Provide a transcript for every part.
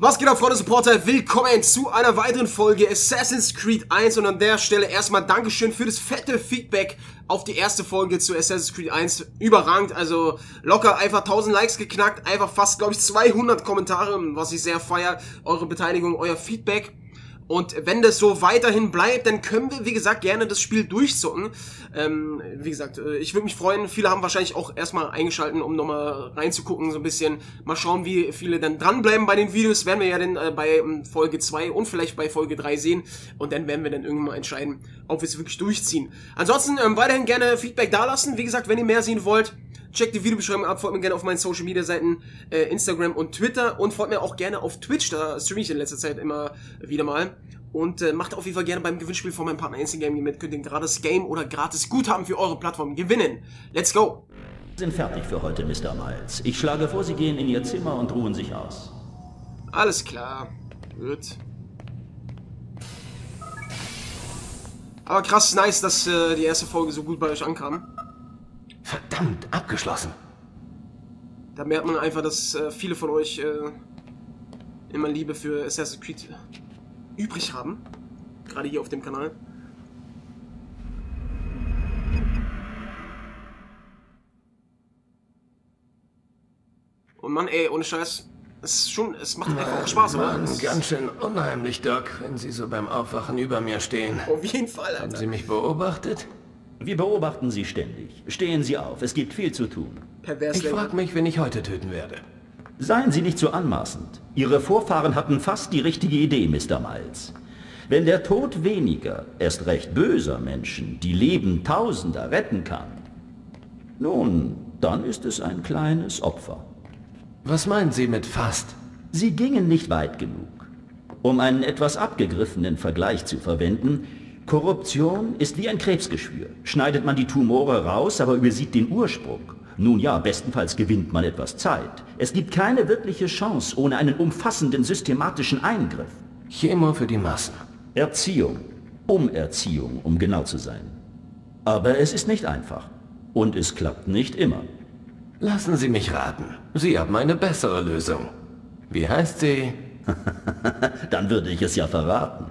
Was geht ab, Freunde Supporter? Willkommen zu einer weiteren Folge Assassin's Creed 1 und an der Stelle erstmal Dankeschön für das fette Feedback auf die erste Folge zu Assassin's Creed 1. Überragend, also locker einfach 1000 Likes geknackt, einfach fast, glaube ich, 200 Kommentare, was ich sehr feiere, eure Beteiligung, euer Feedback. Und wenn das so weiterhin bleibt, dann können wir, wie gesagt, gerne das Spiel durchzocken. Wie gesagt, ich würde mich freuen. Viele haben wahrscheinlich auch erstmal eingeschalten, um nochmal reinzugucken, so ein bisschen. Mal schauen, wie viele dann dranbleiben bei den Videos. Werden wir ja dann bei Folge 2 und vielleicht bei Folge 3 sehen. Und dann werden wir dann irgendwann mal entscheiden, ob wir es wirklich durchziehen. Ansonsten weiterhin gerne Feedback dalassen. Wie gesagt, wenn ihr mehr sehen wollt, checkt die Videobeschreibung ab, folgt mir gerne auf meinen Social Media Seiten, Instagram und Twitter und folgt mir auch gerne auf Twitch, da streame ich in letzter Zeit immer wieder mal. Und macht auf jeden Fall gerne beim Gewinnspiel von meinem Partner Instant Gaming mit, könnt ihr ein gratis Game oder gratis Guthaben für eure Plattform gewinnen. Let's go! Wir sind fertig für heute, Mr. Miles. Ich schlage vor, Sie gehen in Ihr Zimmer und ruhen sich aus. Alles klar. Gut. Aber krass nice, dass die erste Folge so gut bei euch ankam. Verdammt, abgeschlossen. Da merkt man einfach, dass viele von euch immer Liebe für Assassin's Creed übrig haben. Gerade hier auf dem Kanal. Und Mann, ey, ohne Scheiß. Es macht einfach auch Spaß, Mann, oder? Ganz schön unheimlich, Doc, wenn Sie so beim Aufwachen über mir stehen. Auf jeden Fall, Alter. Haben Sie mich beobachtet? Wir beobachten Sie ständig. Stehen Sie auf, es gibt viel zu tun. Ich frage mich, wen ich heute töten werde. Seien Sie nicht so anmaßend. Ihre Vorfahren hatten fast die richtige Idee, Mr. Miles. Wenn der Tod weniger, erst recht böser Menschen, die Leben Tausender retten kann, nun, dann ist es ein kleines Opfer. Was meinen Sie mit fast? Sie gingen nicht weit genug. Um einen etwas abgegriffenen Vergleich zu verwenden, Korruption ist wie ein Krebsgeschwür. Schneidet man die Tumore raus, aber übersieht den Ursprung. Nun ja, bestenfalls gewinnt man etwas Zeit. Es gibt keine wirkliche Chance ohne einen umfassenden systematischen Eingriff. Chemo für die Massen. Erziehung. Umerziehung, um genau zu sein. Aber es ist nicht einfach. Und es klappt nicht immer. Lassen Sie mich raten. Sie haben eine bessere Lösung. Wie heißt sie? Dann würde ich es ja verraten.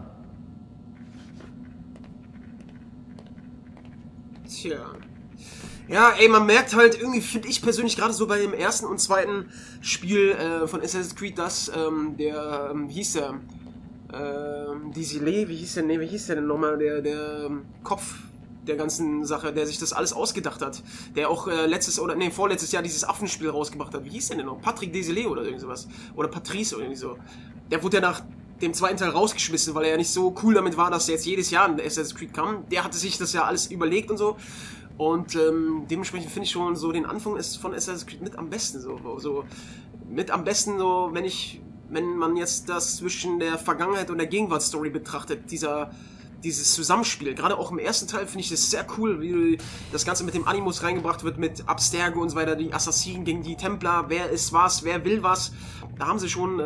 Tja. Ja, ey, man merkt halt irgendwie, finde ich persönlich gerade so bei dem ersten und zweiten Spiel von Assassin's Creed, dass Désilets, wie hieß der denn nochmal, der Kopf der ganzen Sache, der sich das alles ausgedacht hat, der auch vorletztes Jahr dieses Affenspiel rausgebracht hat, wie hieß der denn noch, Patrick Désilets oder irgend sowas, oder Patrice oder irgendwie so, der wurde ja nach dem zweiten Teil rausgeschmissen, weil er ja nicht so cool damit war, dass jetzt jedes Jahr ein Assassin's Creed kam. Der hatte sich das ja alles überlegt und so. Und dementsprechend finde ich schon so den Anfang ist von Assassin's Creed mit am besten so. Mit am besten so, wenn man jetzt das zwischen der Vergangenheit und der Gegenwartsstory betrachtet, dieses Zusammenspiel. Gerade auch im ersten Teil finde ich das sehr cool, wie das Ganze mit dem Animus reingebracht wird, mit Abstergo und so weiter, die Assassinen gegen die Templer, wer ist was, wer will was. Da haben sie schon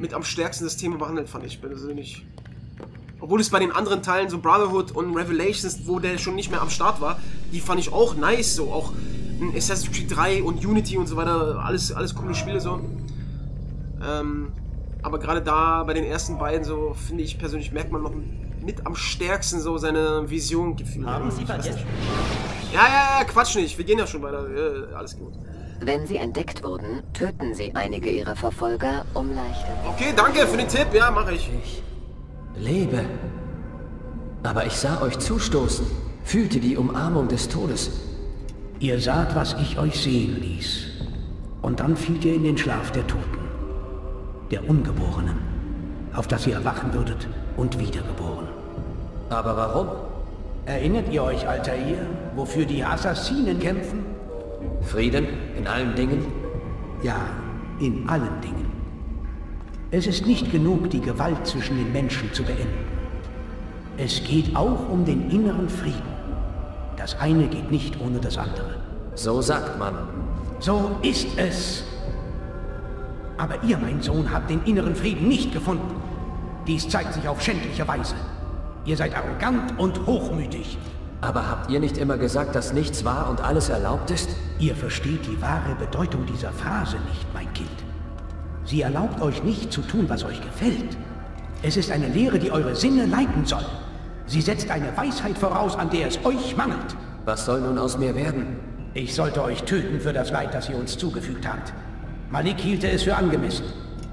mit am stärksten das Thema behandelt, fand ich persönlich. Obwohl es bei den anderen Teilen, so Brotherhood und Revelations, wo der schon nicht mehr am Start war, die fand ich auch nice, so auch Assassin's Creed 3 und Unity und so weiter, alles coole Spiele so. Aber gerade da, bei den ersten beiden, so finde ich persönlich, merkt man noch mit am stärksten so seine Vision gefühlt. Haben Sie vergessen? Ja, Quatsch nicht, wir gehen ja schon weiter, ja, alles gut. Wenn sie entdeckt wurden, töten sie einige ihrer Verfolger, um Leichen. Okay, danke für den Tipp. Ja, mache ich. Ich lebe. Aber ich sah euch zustoßen, fühlte die Umarmung des Todes. Ihr saht, was ich euch sehen ließ. Und dann fiel ihr in den Schlaf der Toten, der Ungeborenen, auf das ihr erwachen würdet und wiedergeboren. Aber warum? Erinnert ihr euch, Altair, wofür die Assassinen kämpfen? Frieden? In allen Dingen? Ja, in allen Dingen. Es ist nicht genug, die Gewalt zwischen den Menschen zu beenden. Es geht auch um den inneren Frieden. Das eine geht nicht ohne das andere. So sagt man. So ist es. Aber ihr, mein Sohn, habt den inneren Frieden nicht gefunden. Dies zeigt sich auf schändliche Weise. Ihr seid arrogant und hochmütig. Aber habt ihr nicht immer gesagt, dass nichts wahr und alles erlaubt ist? Ihr versteht die wahre Bedeutung dieser Phrase nicht, mein Kind. Sie erlaubt euch nicht zu tun, was euch gefällt. Es ist eine Lehre, die eure Sinne leiten soll. Sie setzt eine Weisheit voraus, an der es euch mangelt. Was soll nun aus mir werden? Ich sollte euch töten für das Leid, das ihr uns zugefügt habt. Malik hielte es für angemessen.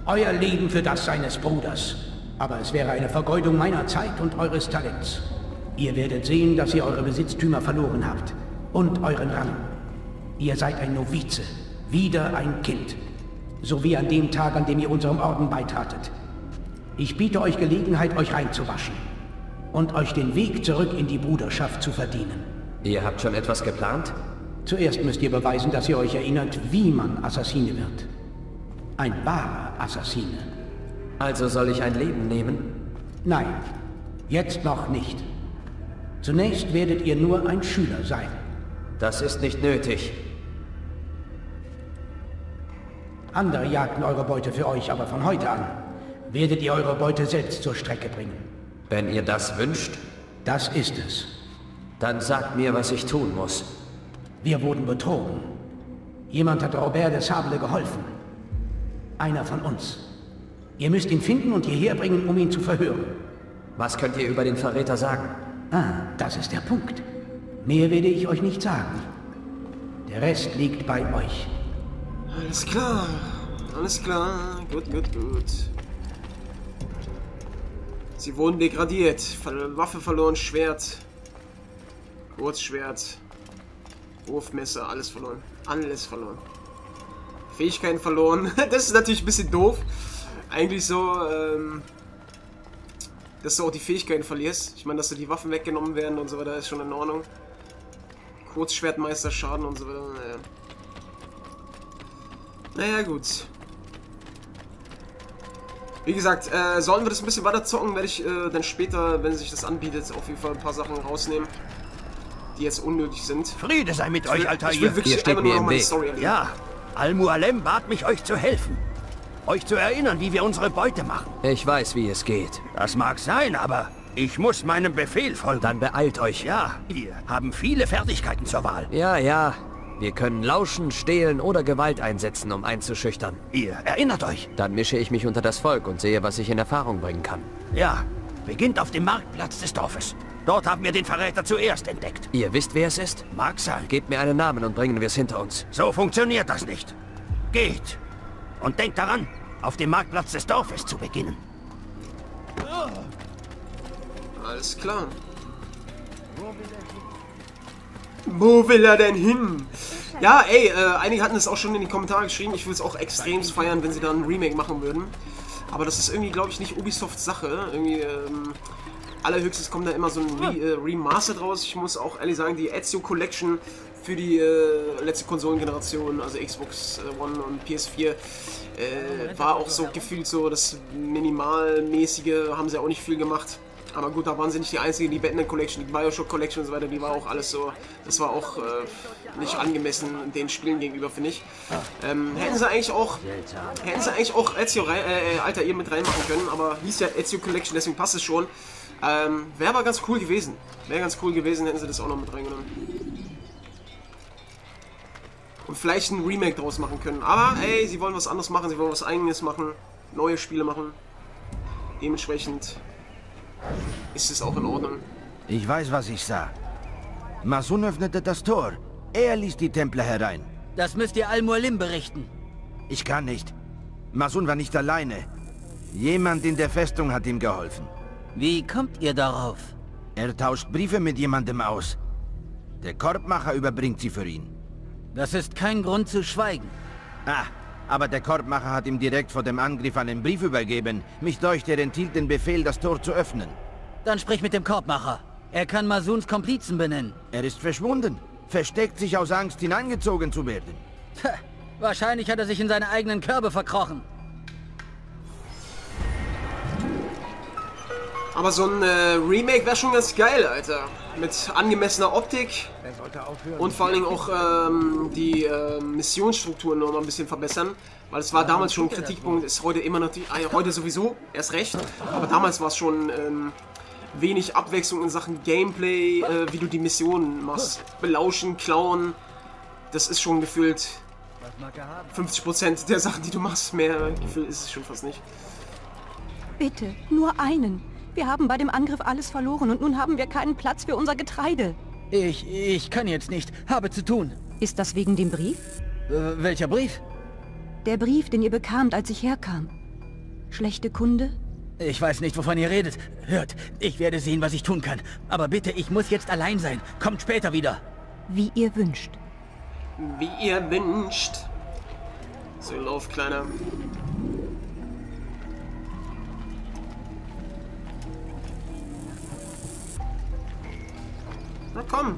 Euer Leben für das seines Bruders. Aber es wäre eine Vergeudung meiner Zeit und eures Talents. Ihr werdet sehen, dass ihr eure Besitztümer verloren habt. Und euren Rang. Ihr seid ein Novize. Wieder ein Kind. So wie an dem Tag, an dem ihr unserem Orden beitratet. Ich biete euch Gelegenheit, euch reinzuwaschen. Und euch den Weg zurück in die Bruderschaft zu verdienen. Ihr habt schon etwas geplant? Zuerst müsst ihr beweisen, dass ihr euch erinnert, wie man Assassine wird. Ein wahrer Assassine. Also soll ich ein Leben nehmen? Nein, jetzt noch nicht. Zunächst werdet ihr nur ein Schüler sein. Das ist nicht nötig. Andere jagten eure Beute für euch, aber von heute an werdet ihr eure Beute selbst zur Strecke bringen. Wenn ihr das wünscht? Das ist es. Dann sagt mir, was ich tun muss. Wir wurden betrogen. Jemand hat Robert de Sable geholfen. Einer von uns. Ihr müsst ihn finden und hierher bringen, um ihn zu verhören. Was könnt ihr über den Verräter sagen? Ah, das ist der Punkt. Mehr werde ich euch nicht sagen. Der Rest liegt bei euch. Alles klar. Alles klar. Gut, gut, gut. Sie wurden degradiert. Waffe verloren, Schwert. Kurzschwert. Wurfmesser, alles verloren. Alles verloren. Fähigkeiten verloren. Das ist natürlich ein bisschen doof. Eigentlich so, dass du auch die Fähigkeiten verlierst. Ich meine, dass dir die Waffen weggenommen werden und so weiter, ist schon in Ordnung. Kurzschwertmeister, Schaden und so weiter, naja. Naja, gut. Wie gesagt, sollen wir das ein bisschen weiter zocken, werde ich dann später, wenn sich das anbietet, auf jeden Fall ein paar Sachen rausnehmen, die jetzt unnötig sind. Friede sei mit euch, Altaïr. Hier steht mir im Weg. Ja, Al Mualim bat mich, euch zu helfen. Euch zu erinnern, wie wir unsere Beute machen. Ich weiß, wie es geht. Das mag sein, aber ich muss meinem Befehl folgen. Dann beeilt euch. Ja, wir haben viele Fertigkeiten zur Wahl. Ja, ja. Wir können lauschen, stehlen oder Gewalt einsetzen, um einzuschüchtern. Ihr erinnert euch. Dann mische ich mich unter das Volk und sehe, was ich in Erfahrung bringen kann. Ja, beginnt auf dem Marktplatz des Dorfes. Dort haben wir den Verräter zuerst entdeckt. Ihr wisst, wer es ist? Mag sein. Gebt mir einen Namen und bringen wir es hinter uns. So funktioniert das nicht. Geht. Und denkt daran, auf dem Marktplatz des Dorfes zu beginnen. Alles klar. Wo will er denn hin? Ja, ey, einige hatten es auch schon in die Kommentare geschrieben. Ich würde es auch extremst feiern, wenn sie da ein Remake machen würden. Aber das ist irgendwie, glaube ich, nicht Ubisofts Sache. Irgendwie, allerhöchstens kommt da immer so ein Remaster draus. Ich muss auch ehrlich sagen, die Ezio Collection für die letzte Konsolengeneration, also Xbox One und PS4, war auch so gefühlt so das Minimalmäßige, haben sie auch nicht viel gemacht. Aber gut, da waren sie nicht die einzigen, die Batman Collection, die Bioshock Collection und so weiter, die war auch alles so, das war auch nicht angemessen den Spielen gegenüber, finde ich. Hätten sie eigentlich auch Altaïr mit reinmachen können, aber hieß ja Ezio Collection, deswegen passt es schon. Wäre aber ganz cool gewesen. Wäre ganz cool gewesen, hätten sie das auch noch mit reingenommen. Und vielleicht ein Remake draus machen können. Aber ey, sie wollen was anderes machen, sie wollen was Eigenes machen, neue Spiele machen. Dementsprechend ist es auch in Ordnung. Ich weiß, was ich sah. Masun öffnete das Tor. Er ließ die Templer herein. Das müsst ihr Al Mualim berichten. Ich kann nicht. Masun war nicht alleine. Jemand in der Festung hat ihm geholfen. Wie kommt ihr darauf? Er tauscht Briefe mit jemandem aus. Der Korbmacher überbringt sie für ihn. Das ist kein Grund zu schweigen. Ah, aber der Korbmacher hat ihm direkt vor dem Angriff einen Brief übergeben. Mich deucht, er enthielt den Befehl, das Tor zu öffnen. Dann sprich mit dem Korbmacher. Er kann Masuns Komplizen benennen. Er ist verschwunden. Versteckt sich aus Angst, hineingezogen zu werden. Tja, wahrscheinlich hat er sich in seine eigenen Körbe verkrochen. Aber so ein Remake wäre schon ganz geil, Alter. Mit angemessener Optik und vor allen Dingen auch die Missionsstrukturen noch mal ein bisschen verbessern. Weil es war damals schon ein Kritikpunkt, ist heute immer natürlich, heute sowieso, erst recht. Aber damals war es schon wenig Abwechslung in Sachen Gameplay, wie du die Missionen machst. Belauschen, klauen, das ist schon gefühlt 50% der Sachen, die du machst, mehr ist es schon fast nicht. Bitte, nur einen. Wir haben bei dem Angriff alles verloren und nun haben wir keinen Platz für unser Getreide. Ich kann jetzt nicht. Habe zu tun. Ist das wegen dem Brief? Welcher Brief? Der Brief, den ihr bekamt, als ich herkam. Schlechte Kunde? Ich weiß nicht, wovon ihr redet. Hört, ich werde sehen, was ich tun kann. Aber bitte, ich muss jetzt allein sein. Kommt später wieder. Wie ihr wünscht. Wie ihr wünscht. So, lauf, Kleiner. Na komm.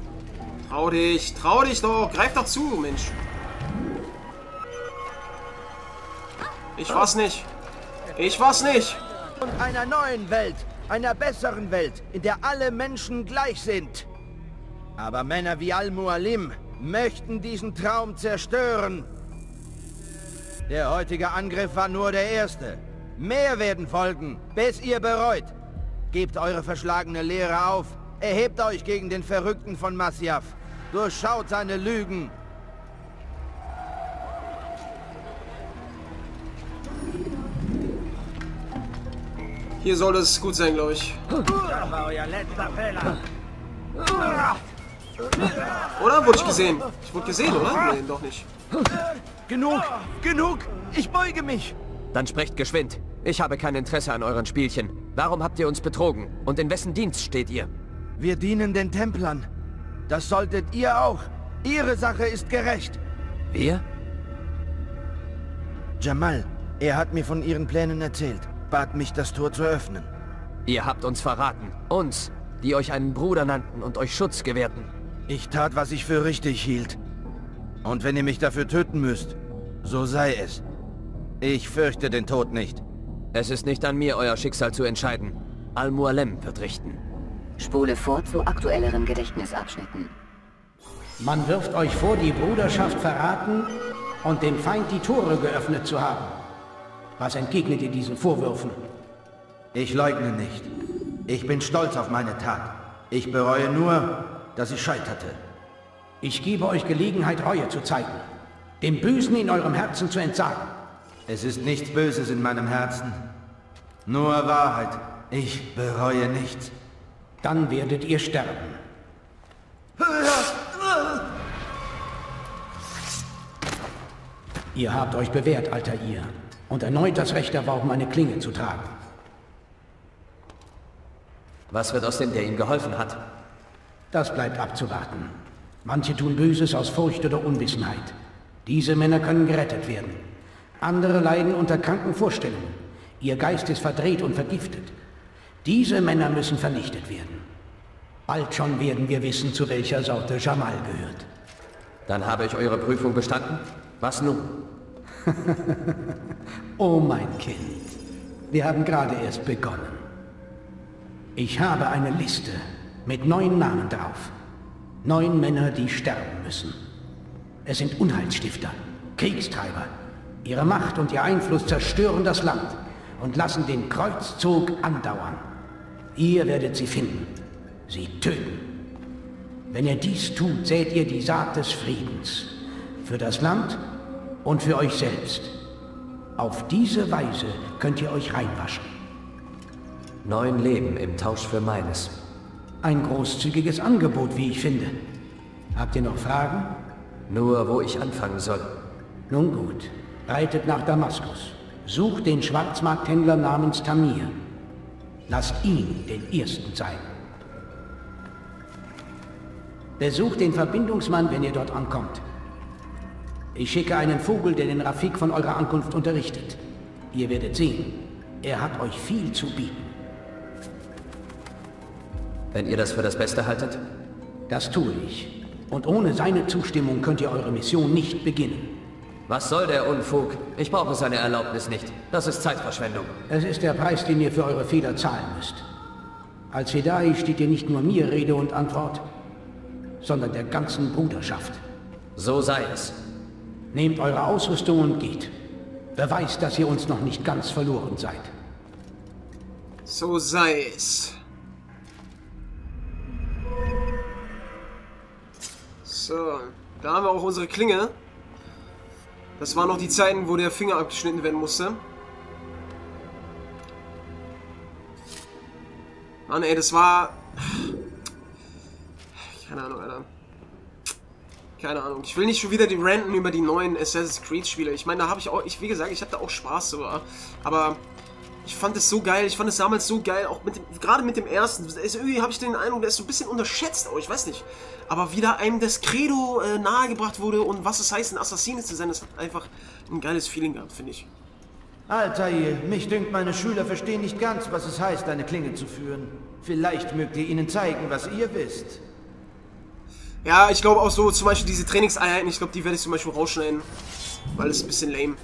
Trau dich doch. Greif doch zu, Mensch. Ich war's nicht. Ich war's nicht. Und einer neuen Welt, einer besseren Welt, in der alle Menschen gleich sind. Aber Männer wie Al Mualim möchten diesen Traum zerstören. Der heutige Angriff war nur der erste. Mehr werden folgen, bis ihr bereut. Gebt eure verschlagene Lehre auf. Erhebt euch gegen den Verrückten von Masyaf. Durchschaut seine Lügen. Hier soll es gut sein, glaube ich. Das war euer letzter Fehler. Oder? Wurde ich gesehen? Ich wurde gesehen, oder? Nee, doch nicht. Genug! Genug! Ich beuge mich! Dann sprecht geschwind. Ich habe kein Interesse an euren Spielchen. Warum habt ihr uns betrogen? Und in wessen Dienst steht ihr? Wir dienen den Templern. Das solltet ihr auch. Ihre Sache ist gerecht. Wir? Jamal, er hat mir von ihren Plänen erzählt. Bat mich, das Tor zu öffnen. Ihr habt uns verraten. Uns, die euch einen Bruder nannten und euch Schutz gewährten. Ich tat, was ich für richtig hielt. Und wenn ihr mich dafür töten müsst, so sei es. Ich fürchte den Tod nicht. Es ist nicht an mir, euer Schicksal zu entscheiden. Al Mualim wird richten. Spule vor zu aktuelleren Gedächtnisabschnitten. Man wirft euch vor, die Bruderschaft verraten und dem Feind die Tore geöffnet zu haben. Was entgegnet ihr diesen Vorwürfen? Ich leugne nicht. Ich bin stolz auf meine Tat. Ich bereue nur, dass ich scheiterte. Ich gebe euch Gelegenheit, Reue zu zeigen. Dem Bösen in eurem Herzen zu entsagen. Es ist nichts Böses in meinem Herzen. Nur Wahrheit. Ich bereue nichts. Dann werdet ihr sterben. Ihr habt euch bewährt, Altaïr. Und erneut das Recht erworben, eine Klinge zu tragen. Was wird aus dem, der ihm geholfen hat? Das bleibt abzuwarten. Manche tun Böses aus Furcht oder Unwissenheit. Diese Männer können gerettet werden. Andere leiden unter kranken Vorstellungen. Ihr Geist ist verdreht und vergiftet. Diese Männer müssen vernichtet werden. Bald schon werden wir wissen, zu welcher Sorte Jamal gehört. Dann habe ich eure Prüfung bestanden. Was nun? Oh mein Kind, wir haben gerade erst begonnen. Ich habe eine Liste mit 9 Namen drauf. 9 Männer, die sterben müssen. Es sind Unheilsstifter, Kriegstreiber. Ihre Macht und ihr Einfluss zerstören das Land und lassen den Kreuzzug andauern. Ihr werdet sie finden, sie töten. Wenn ihr dies tut, sät ihr die Saat des Friedens. Für das Land und für euch selbst. Auf diese Weise könnt ihr euch reinwaschen. 9 Leben im Tausch für meines. Ein großzügiges Angebot, wie ich finde. Habt ihr noch Fragen? Nur, wo ich anfangen soll. Nun gut, reitet nach Damaskus. Sucht den Schwarzmarkthändler namens Tamir. Lasst ihn den Ersten sein. Besucht den Verbindungsmann, wenn ihr dort ankommt. Ich schicke einen Vogel, der den Rafik von eurer Ankunft unterrichtet. Ihr werdet sehen, er hat euch viel zu bieten. Wenn ihr das für das Beste haltet? Das tue ich. Und ohne seine Zustimmung könnt ihr eure Mission nicht beginnen. Was soll der Unfug? Ich brauche seine Erlaubnis nicht. Das ist Zeitverschwendung. Es ist der Preis, den ihr für eure Fehler zahlen müsst. Als Fedai steht ihr nicht nur mir Rede und Antwort, sondern der ganzen Bruderschaft. So sei es. Nehmt eure Ausrüstung und geht. Beweist, dass ihr uns noch nicht ganz verloren seid. So sei es. So, da haben wir auch unsere Klinge. Das waren noch die Zeiten, wo der Finger abgeschnitten werden musste. Mann, ey, das war... Keine Ahnung, Alter. Keine Ahnung. Ich will nicht schon wieder die ranten über die neuen Assassin's Creed Spiele. Ich meine, da habe ich auch... Wie gesagt, ich habe da auch Spaß sogar. Aber... Ich fand es so geil, ich fand es damals so geil, auch mit dem, gerade mit dem ersten. Irgendwie habe ich den Eindruck, der ist so ein bisschen unterschätzt, aber ich weiß nicht. Aber wie da einem das Credo nahegebracht wurde und was es heißt, ein Assassine zu sein, das hat einfach ein geiles Feeling gehabt, finde ich. Altaïr, mich dünkt, meine Schüler verstehen nicht ganz, was es heißt, eine Klinge zu führen. Vielleicht mögt ihr ihnen zeigen, was ihr wisst. Ja, ich glaube auch so, zum Beispiel diese Trainingseinheiten, ich glaube, die werde ich zum Beispiel rausschneiden, weil es ein bisschen lame.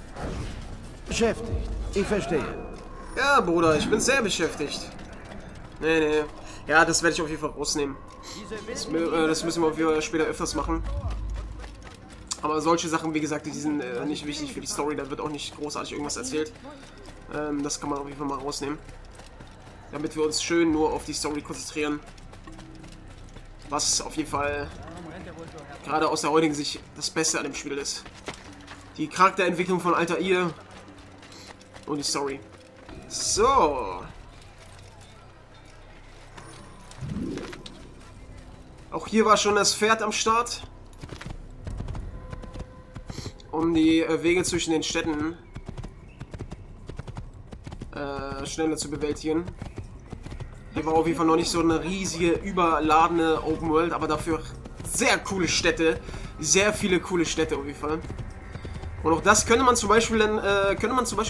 Beschäftigt, ich verstehe. Ja, Bruder, ich bin sehr beschäftigt. Nee, nee. Ja, das werde ich auf jeden Fall rausnehmen. Das müssen wir auf jeden Fall später öfters machen. Aber solche Sachen, wie gesagt, die sind nicht wichtig für die Story. Da wird auch nicht großartig irgendwas erzählt. Das kann man auf jeden Fall mal rausnehmen. Damit wir uns schön nur auf die Story konzentrieren. Was auf jeden Fall gerade aus der heutigen Sicht das Beste an dem Spiel ist. Die Charakterentwicklung von Altaïr und die Story. So. Auch hier war schon das Pferd am Start. Um die Wege zwischen den Städten schneller zu bewältigen. Hier war auf jeden Fall noch nicht so eine riesige, überladene Open World, aber dafür sehr coole Städte. Sehr viele coole Städte auf jeden Fall. Und auch das könnte man zum Beispiel dann,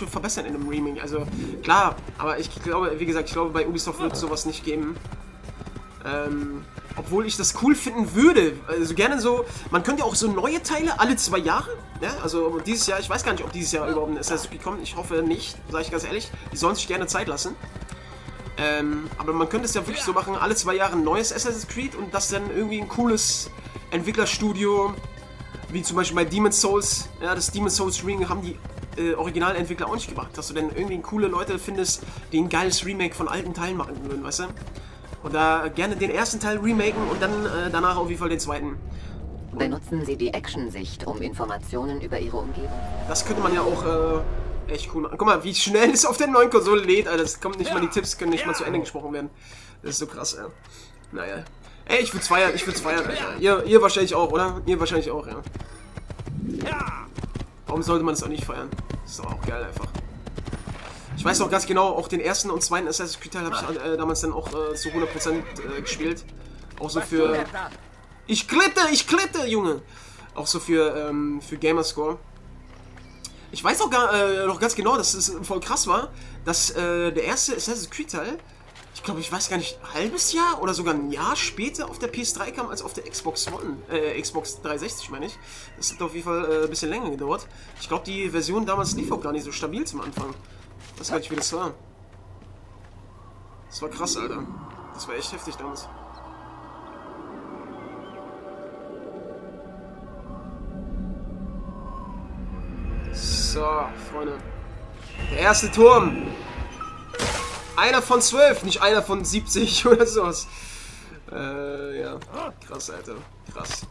verbessern in einem Remake. Also, klar, aber ich glaube, wie gesagt, ich glaube, bei Ubisoft wird es sowas nicht geben. Obwohl ich das cool finden würde. Also gerne so, man könnte ja auch so neue Teile alle 2 Jahre, ja, also dieses Jahr, ich weiß gar nicht, ob dieses Jahr überhaupt ein Assassin's Creed kommt. Ich hoffe nicht, sage ich ganz ehrlich. Die sollen sich gerne Zeit lassen. Aber man könnte es ja wirklich so machen, alle 2 Jahre ein neues Assassin's Creed und das dann irgendwie ein cooles Entwicklerstudio... Wie zum Beispiel bei Demon's Souls, ja, das Demon's Souls Remake haben die Originalentwickler auch nicht gemacht. Dass du dann irgendwie coole Leute findest, die ein geiles Remake von alten Teilen machen würden, weißt du? Und da gerne den ersten Teil remaken und dann danach auf jeden Fall den zweiten. Und benutzen Sie die Action-Sicht, um Informationen über Ihre Umgebung. Das könnte man ja auch echt cool machen. Guck mal, wie schnell es auf der neuen Konsole lädt, Alter. Das kommt nicht mal, die Tipps können nicht mal zu Ende gesprochen werden. Das ist so krass, ja. Naja. Ey, ich will's feiern, Alter. Ihr wahrscheinlich auch, oder? Ihr wahrscheinlich auch, ja. Warum sollte man das auch nicht feiern? Das ist doch auch geil einfach. Ich weiß noch ganz genau, auch den ersten und zweiten Assassin's Creed Teil habe ich damals dann auch zu 100% gespielt. Auch so für... Ich klitte, Junge! Auch so für Gamerscore. Ich weiß auch noch ganz genau, dass es voll krass war, dass der erste Assassin's Creed Teil... Ich glaube, ich weiß gar nicht, ein halbes Jahr oder sogar ein Jahr später auf der PS3 kam als auf der Xbox One, Xbox 360 meine ich. Das hat auf jeden Fall ein bisschen länger gedauert. Ich glaube, die Version damals lief auch gar nicht so stabil zum Anfang. Ich weiß gar nicht, wie das war. Das war krass, Alter. Das war echt heftig damals. So, Freunde. Der erste Turm. Einer von 12, nicht einer von 70 oder sowas. Ja. Krass, Alter. Krass.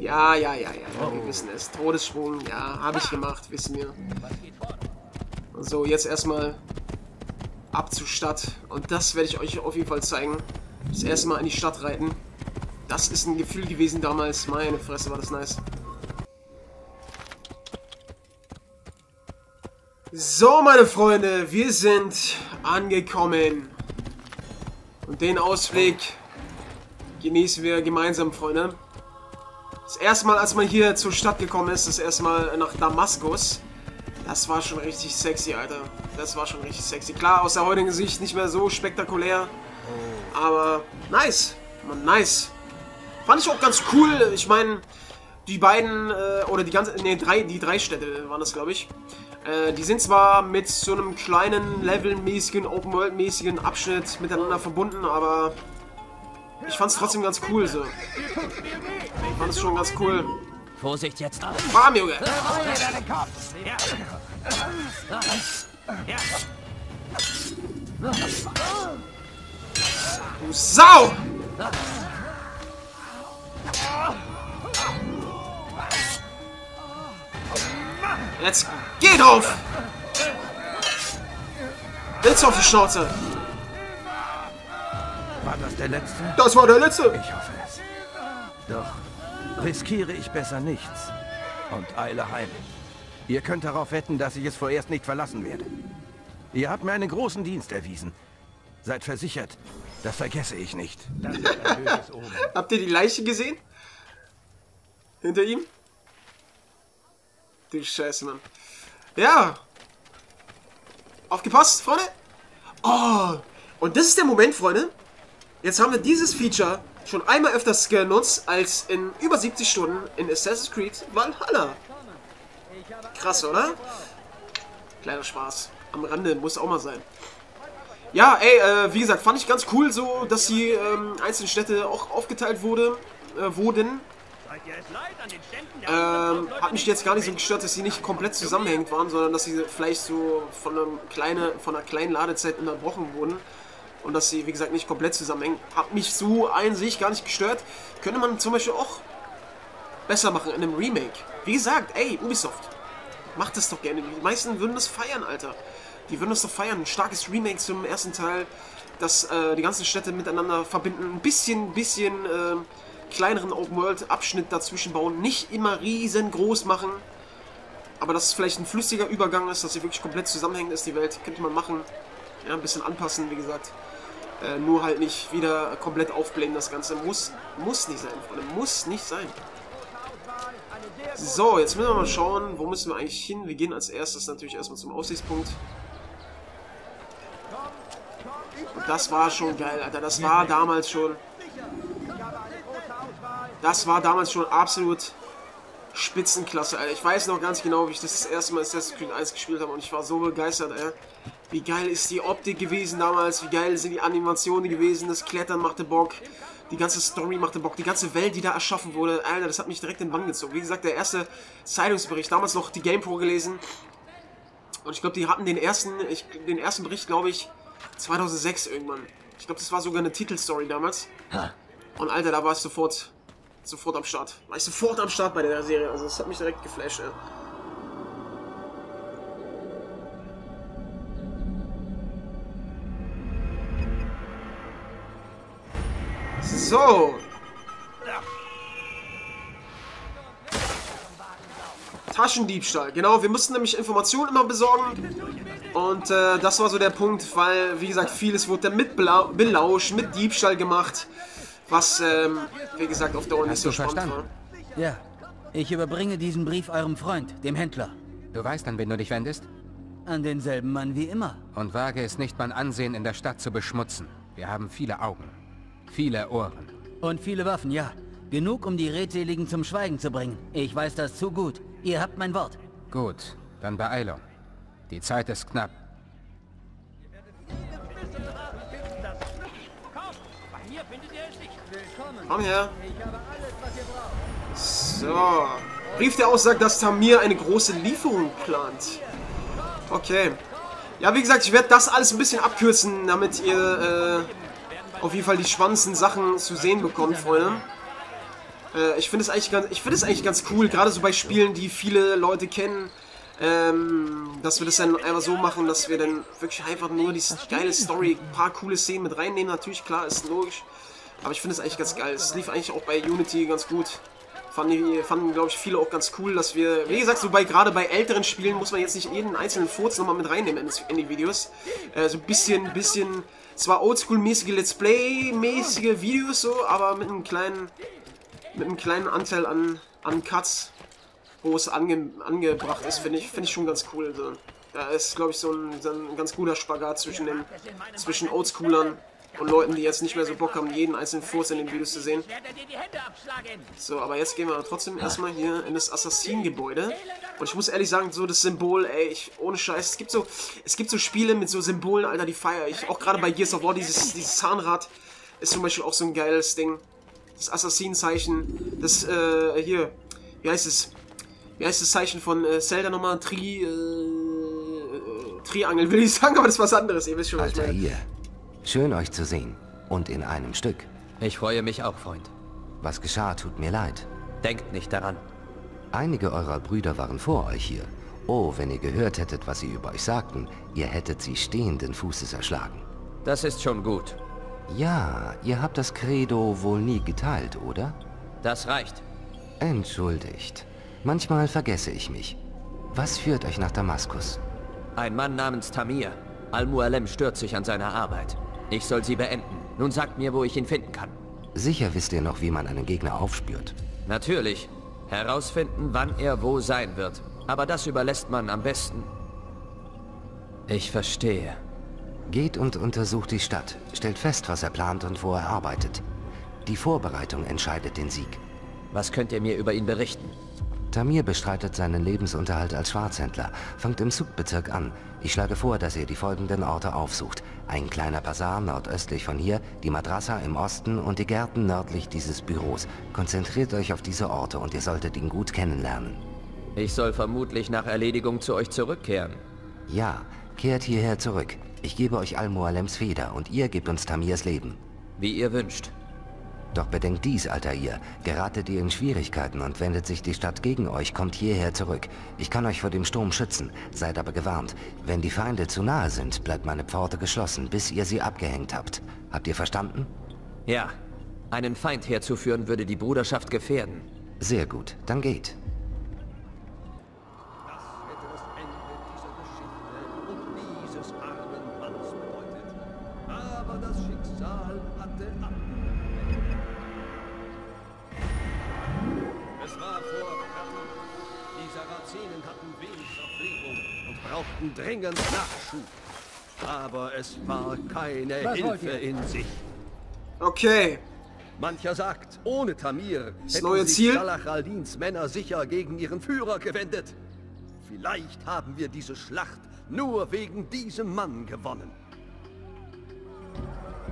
Ja, wir wissen es. Todessprung, ja, habe ich gemacht, wissen wir. So, jetzt erstmal ab zur Stadt. Und das werde ich euch auf jeden Fall zeigen. Das erste Mal in die Stadt reiten. Das ist ein Gefühl gewesen damals. Meine Fresse, war das nice. So, meine Freunde, wir sind angekommen. Und den Ausblick genießen wir gemeinsam, Freunde. Das erste Mal, als man hier zur Stadt gekommen ist, das erste Mal nach Damaskus. Das war schon richtig sexy, Alter. Das war schon richtig sexy. Klar, aus der heutigen Sicht nicht mehr so spektakulär. Aber nice. Mann, nice. Fand ich auch ganz cool. Ich meine, die beiden, oder die ganze, ne, die drei Städte waren das, glaube ich. Die sind zwar mit so einem kleinen levelmäßigen, open-world-mäßigen Abschnitt miteinander verbunden, aber ich fand es trotzdem ganz cool so. Ich fand es schon ganz cool. Vorsicht jetzt! Bam, Junge! Du Sau! Jetzt geht auf! Jetzt auf die Schnauze! War das der letzte? Das war der letzte! Ich hoffe es. Doch riskiere ich besser nichts und eile heim. Ihr könnt darauf wetten, dass ich es vorerst nicht verlassen werde. Ihr habt mir einen großen Dienst erwiesen. Seid versichert, das vergesse ich nicht. Habt ihr die Leiche gesehen? Hinter ihm? Die Scheiße, Mann. Ja. Aufgepasst, Freunde. Oh. Und das ist der Moment, Freunde. Jetzt haben wir dieses Feature schon einmal öfters genutzt als in über 70 Stunden in Assassin's Creed Valhalla. Krass, oder? Kleiner Spaß. Am Rande, muss auch mal sein. Ja, ey, wie gesagt, fand ich ganz cool so, dass die einzelnen Städte auch aufgeteilt wurden. Hat mich jetzt gar nicht so gestört, dass sie nicht komplett zusammenhängend waren, sondern dass sie vielleicht so von einer kleinen Ladezeit unterbrochen wurden. Und dass sie, wie gesagt, nicht komplett zusammenhängen. Hat mich so an sich gar nicht gestört. Könnte man zum Beispiel auch besser machen in einem Remake. Wie gesagt, ey, Ubisoft, macht das doch gerne. Die meisten würden das feiern, Alter. Die würden das doch feiern. Ein starkes Remake zum ersten Teil, dass die ganzen Städte miteinander verbinden. Ein bisschen kleineren Open-World-Abschnitt dazwischen bauen. Nicht immer riesengroß machen. Aber dass es vielleicht ein flüssiger Übergang ist, dass sie wirklich komplett zusammenhängend ist, die Welt. Könnte man machen. Ja, ein bisschen anpassen, wie gesagt. Nur halt nicht wieder komplett aufblähen, das Ganze. Muss nicht sein, Freunde. Muss nicht sein. So, jetzt müssen wir mal schauen, wo müssen wir eigentlich hin. Wir gehen als erstes natürlich erstmal zum Aussichtspunkt. Und das war schon geil, Alter. Das war damals schon... Das war damals schon absolut Spitzenklasse, Alter. Ich weiß noch ganz genau, wie ich das erste Mal Assassin's Creed 1 gespielt habe. Und ich war so begeistert, Alter. Wie geil ist die Optik gewesen damals. Wie geil sind die Animationen gewesen. Das Klettern machte Bock. Die ganze Story machte Bock. Die ganze Welt, die da erschaffen wurde. Alter, das hat mich direkt in den Bann gezogen. Wie gesagt, der erste Zeitungsbericht. Damals noch die GamePro gelesen. Und ich glaube, die hatten den ersten Bericht, glaube ich, 2006 irgendwann. Ich glaube, das war sogar eine Titelstory damals. Und Alter, da war ich sofort am Start. War ich sofort am Start bei der Serie. Also das hat mich direkt geflasht, ey. So. Taschendiebstahl. Genau, wir mussten nämlich Informationen immer besorgen. Und das war so der Punkt, weil, wie gesagt, vieles wurde dann mit belauscht, mit Diebstahl gemacht. Was, wie gesagt, auf Dauer nicht so spannend war. Ja, ich überbringe diesen Brief eurem Freund, dem Händler. Du weißt, an wen du dich wendest? An denselben Mann wie immer. Und wage es nicht, mein Ansehen in der Stadt zu beschmutzen. Wir haben viele Augen, viele Ohren. Und viele Waffen, ja. Genug, um die Redseligen zum Schweigen zu bringen. Ich weiß das zu gut. Ihr habt mein Wort. Gut, dann Beeilung. Die Zeit ist knapp. Komm her. So. Brief, der aussagt, dass Tamir eine große Lieferung plant. Okay. Ja, wie gesagt, ich werde das alles ein bisschen abkürzen, damit ihr auf jeden Fall die spannendsten Sachen zu sehen bekommt, Freunde. Ich finde es eigentlich ganz cool, gerade so bei Spielen, die viele Leute kennen, dass wir das dann einfach so machen, dass wir dann wirklich einfach nur die geile Story, ein paar coole Szenen mit reinnehmen. Natürlich, klar, ist logisch. Aber ich finde es eigentlich ganz geil. Es lief eigentlich auch bei Unity ganz gut. Fanden, glaube ich, viele auch ganz cool, dass wir, wie gesagt, so gerade bei älteren Spielen muss man jetzt nicht jeden einzelnen Furz nochmal mit reinnehmen in die Videos. So ein bisschen, zwar oldschool-mäßige Let's Play-mäßige Videos so, aber mit einem kleinen Anteil an Cuts, wo es angebracht ist, finde ich schon ganz cool. So. Da ist, glaube ich, so ein ganz guter Spagat zwischen Oldschoolern und Leuten, die jetzt nicht mehr so Bock haben, jeden einzelnen Furz in den Videos zu sehen. So, aber jetzt gehen wir trotzdem erstmal hier in das Assassinengebäude. Und ich muss ehrlich sagen, so das Symbol, ey, ohne Scheiß, es gibt so Spiele mit so Symbolen, Alter, die feiere ich. Auch gerade bei Gears of War, dieses Zahnrad ist zum Beispiel auch so ein geiles Ding. Das Assassinenzeichen, das, hier, wie heißt das Zeichen von Zelda nochmal? Triangel, will ich sagen, aber das ist was anderes, ihr wisst schon, was ich meine. Schön, euch zu sehen. Und in einem Stück. Ich freue mich auch, Freund. Was geschah, tut mir leid. Denkt nicht daran. Einige eurer Brüder waren vor euch hier Oh, wenn ihr gehört hättet, was sie über euch sagten, ihr hättet sie stehenden Fußes erschlagen. Das ist schon gut. Ja, ihr habt das Credo wohl nie geteilt, oder? Das reicht. Entschuldigt. Manchmal vergesse ich mich. Was führt euch nach Damaskus? Ein Mann namens Tamir. Al Mualim stört sich an seiner Arbeit. Ich soll sie beenden. Nun sagt mir, wo ich ihn finden kann. Sicher wisst ihr noch, wie man einen Gegner aufspürt. Natürlich. Herausfinden, wann er wo sein wird. Aber das überlässt man am besten. Ich verstehe. Geht und untersucht die Stadt. Stellt fest, was er plant und wo er arbeitet. Die Vorbereitung entscheidet den Sieg. Was könnt ihr mir über ihn berichten? Tamir bestreitet seinen Lebensunterhalt als Schwarzhändler. Fangt im Sugbezirk an. Ich schlage vor, dass ihr die folgenden Orte aufsucht. Ein kleiner Bazar nordöstlich von hier, die Madrasa im Osten und die Gärten nördlich dieses Büros. Konzentriert euch auf diese Orte und ihr solltet ihn gut kennenlernen. Ich soll vermutlich nach Erledigung zu euch zurückkehren. Ja, kehrt hierher zurück. Ich gebe euch Al Mualems Feder und ihr gebt uns Tamirs Leben. Wie ihr wünscht. Doch bedenkt dies, Altair. Geratet ihr in Schwierigkeiten und wendet sich die Stadt gegen euch, kommt hierher zurück. Ich kann euch vor dem Sturm schützen, seid aber gewarnt. Wenn die Feinde zu nahe sind, bleibt meine Pforte geschlossen, bis ihr sie abgehängt habt. Habt ihr verstanden? Ja. Einen Feind herzuführen würde die Bruderschaft gefährden. Sehr gut, dann geht. Dringend Nachschub. Aber es war keine Hilfe in sich. Okay. Mancher sagt, ohne Tamir hätten sich Salah al-Dins Männer sicher gegen ihren Führer gewendet. Vielleicht haben wir diese Schlacht nur wegen diesem Mann gewonnen.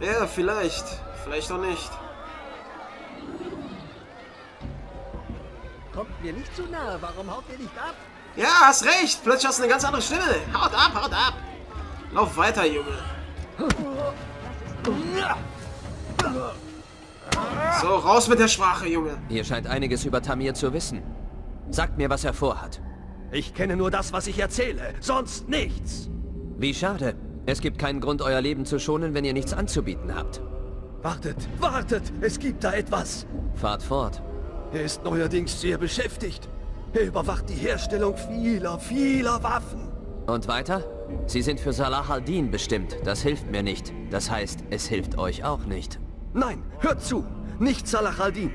Ja, vielleicht. Vielleicht auch nicht. Kommt mir nicht zu nahe. Warum haut ihr nicht ab? Ja, hast recht. Plötzlich hast du eine ganz andere Stimme. Haut ab, haut ab. Lauf weiter, Junge. So, raus mit der Sprache, Junge. Ihr scheint einiges über Tamir zu wissen. Sagt mir, was er vorhat. Ich kenne nur das, was ich erzähle. Sonst nichts. Wie schade. Es gibt keinen Grund, euer Leben zu schonen, wenn ihr nichts anzubieten habt. Wartet, wartet. Es gibt da etwas. Fahrt fort. Er ist neuerdings sehr beschäftigt. Er überwacht die Herstellung vieler Waffen. Und weiter? Sie sind für Salah al-Din bestimmt. Das hilft mir nicht. Das heißt, es hilft euch auch nicht. Nein, hört zu! Nicht Salah al-Din.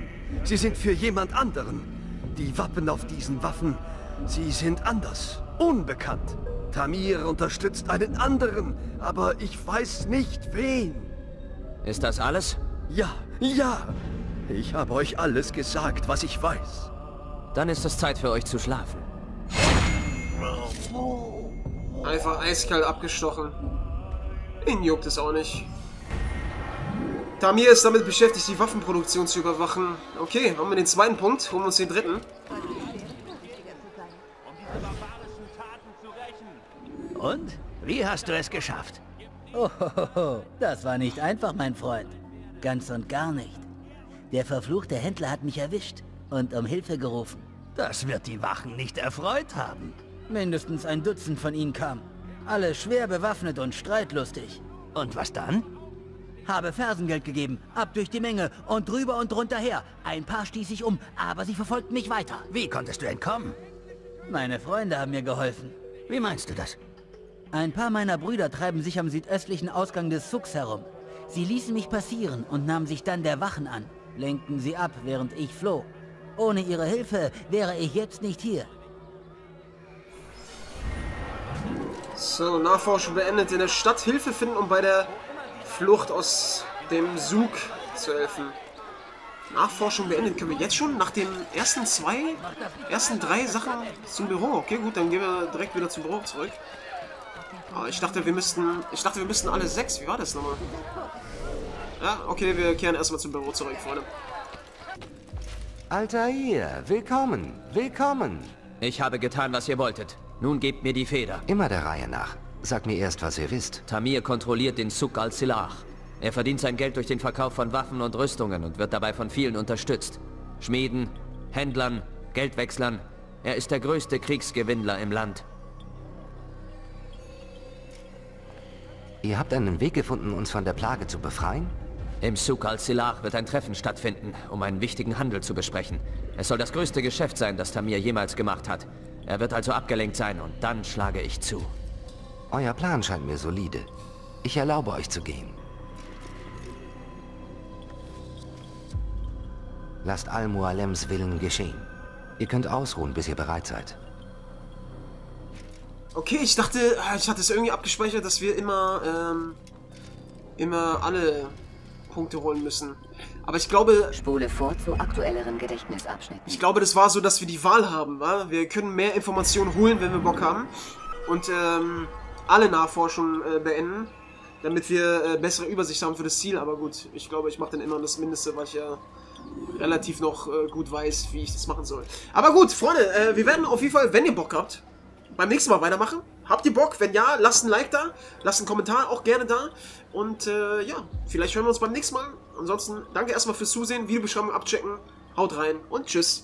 Sie sind für jemand anderen. Die Wappen auf diesen Waffen, sie sind anders. Unbekannt. Tamir unterstützt einen anderen, aber ich weiß nicht wen. Ist das alles? Ja, ja. Ich habe euch alles gesagt, was ich weiß. Dann ist es Zeit für euch zu schlafen. Einfach eiskalt abgestochen. Ihn juckt es auch nicht. Tamir ist damit beschäftigt, die Waffenproduktion zu überwachen. Okay, haben wir den zweiten Punkt, holen wir uns den dritten. Und? Wie hast du es geschafft? Oh, das war nicht einfach, mein Freund. Ganz und gar nicht. Der verfluchte Händler hat mich erwischt und um Hilfe gerufen. Das wird die Wachen nicht erfreut haben. Mindestens ein Dutzend von ihnen kamen. Alle schwer bewaffnet und streitlustig. Und was dann? Habe Fersengeld gegeben, ab durch die Menge und drüber und drunter her. Ein paar stieß ich um, aber sie verfolgten mich weiter. Wie konntest du entkommen? Meine Freunde haben mir geholfen. Wie meinst du das? Ein paar meiner Brüder treiben sich am südöstlichen Ausgang des Suks herum. Sie ließen mich passieren und nahmen sich dann der Wachen an. Lenkten sie ab, während ich floh. Ohne ihre Hilfe wäre ich jetzt nicht hier. So, Nachforschung beendet. In der Stadt Hilfe finden, um bei der Flucht aus dem Suk zu helfen. Nachforschung beendet. Können wir jetzt schon nach den ersten drei Sachen zum Büro? Okay, gut, dann gehen wir direkt wieder zum Büro zurück. Aber ich dachte, wir müssten alle sechs. Wie war das nochmal? Ja, okay, wir kehren erstmal zum Büro zurück, Freunde. Altair, willkommen, willkommen. Ich habe getan, was ihr wolltet. Nun gebt mir die Feder. Immer der Reihe nach. Sagt mir erst, was ihr wisst. Tamir kontrolliert den Suk al-Silach. Er verdient sein Geld durch den Verkauf von Waffen und Rüstungen und wird dabei von vielen unterstützt. Schmieden, Händlern, Geldwechslern. Er ist der größte Kriegsgewinnler im Land. Ihr habt einen Weg gefunden, uns von der Plage zu befreien? Im Suk al-Silach wird ein Treffen stattfinden, um einen wichtigen Handel zu besprechen. Es soll das größte Geschäft sein, das Tamir jemals gemacht hat. Er wird also abgelenkt sein und dann schlage ich zu. Euer Plan scheint mir solide. Ich erlaube euch zu gehen. Lasst Al Mualems Willen geschehen. Ihr könnt ausruhen, bis ihr bereit seid. Okay, ich dachte, ich hatte es irgendwie abgespeichert, dass wir immer alle Punkte holen müssen. Aber ich glaube... Spule vor zu aktuelleren Gedächtnisabschnitten. Ich glaube, das war so, dass wir die Wahl haben. Wa? Wir können mehr Informationen holen, wenn wir Bock haben. Und alle Nachforschungen beenden, damit wir bessere Übersicht haben für das Ziel. Aber gut, ich glaube, ich mache dann immer das Mindeste, weil ich ja relativ noch gut weiß, wie ich das machen soll. Aber gut, Freunde, wir werden auf jeden Fall, wenn ihr Bock habt, beim nächsten Mal weitermachen. Habt ihr Bock? Wenn ja, lasst ein Like da, lasst einen Kommentar auch gerne da. Und ja, vielleicht hören wir uns beim nächsten Mal. Ansonsten danke erstmal fürs Zusehen, Videobeschreibung abchecken, haut rein und tschüss.